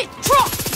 Shit, drop!